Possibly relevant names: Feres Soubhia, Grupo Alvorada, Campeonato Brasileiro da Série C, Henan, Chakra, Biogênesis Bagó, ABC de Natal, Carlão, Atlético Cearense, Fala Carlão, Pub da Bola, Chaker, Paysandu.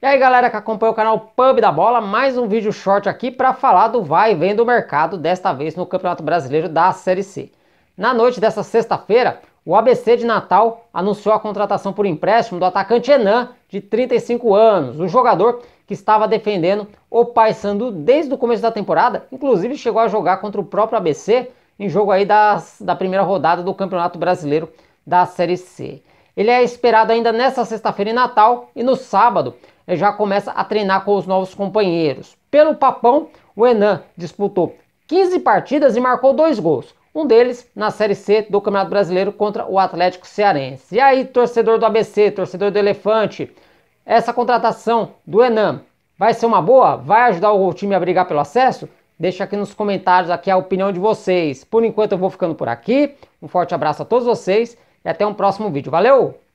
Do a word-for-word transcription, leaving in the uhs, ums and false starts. E aí galera que acompanha o canal Pub da Bola, mais um vídeo short aqui para falar do vai e vem do mercado, desta vez no Campeonato Brasileiro da Série C. Na noite desta sexta-feira, o A B C de Natal anunciou a contratação por empréstimo do atacante Henan, de trinta e cinco anos, um jogador que estava defendendo o Paysandu desde o começo da temporada, inclusive chegou a jogar contra o próprio A B C em jogo aí das, da primeira rodada do Campeonato Brasileiro da Série C. Ele é esperado ainda nesta sexta-feira em Natal e no sábado ele já começa a treinar com os novos companheiros. Pelo Papão, o Henan disputou quinze partidas e marcou dois gols. Um deles na Série C do Campeonato Brasileiro contra o Atlético Cearense. E aí, torcedor do A B C, torcedor do Elefante, essa contratação do Henan vai ser uma boa? Vai ajudar o time a brigar pelo acesso? Deixa aqui nos comentários aqui a opinião de vocês. Por enquanto eu vou ficando por aqui. Um forte abraço a todos vocês e até um próximo vídeo. Valeu!